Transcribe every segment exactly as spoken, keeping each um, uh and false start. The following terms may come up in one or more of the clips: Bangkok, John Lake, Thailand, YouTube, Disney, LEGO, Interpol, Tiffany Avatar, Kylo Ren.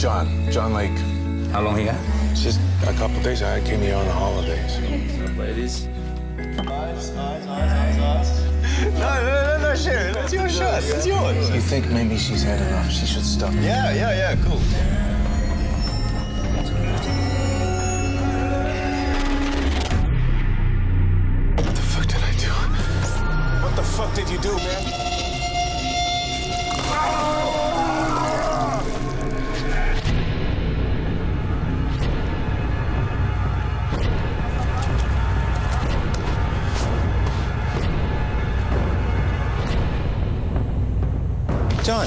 John, John Lake. How long here? It's just a couple of days. I came here on the holidays. Ladies. Eyes, eyes, eyes, eyes, eyes. No, no, no, no, Sharon. That's your shot. That's yours. You think maybe she's had enough? She should stop. Yeah, yeah, yeah. Cool. What the fuck did I do? What the fuck did you do, man? Oh! John,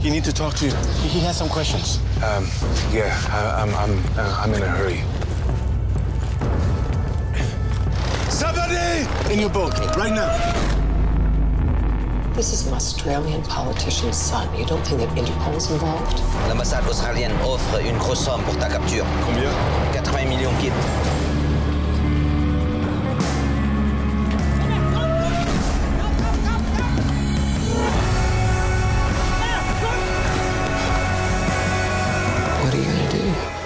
he need to talk to you. He has some questions. Um, yeah, I, I'm, I'm, uh, I'm in a hurry. Somebody in your boat right now. This is an Australian politician's son. You don't think that Interpol is involved? L'ambassade australienne offre une grosse somme pour ta capture. Combien? eighty millions kip.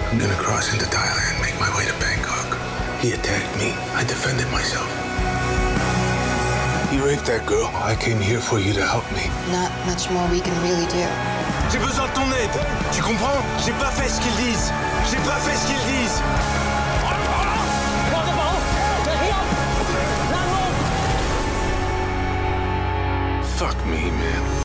I'm gonna cross into Thailand, make my way to Bangkok. He attacked me. I defended myself. You raped that girl. I came here for you to help me. Not much more we can really do. J'ai besoin de ton aide. Tu comprends? J'ai pas fait ce qu'ils disent. J'ai pas fait ce qu'ils disent. Fuck me, man.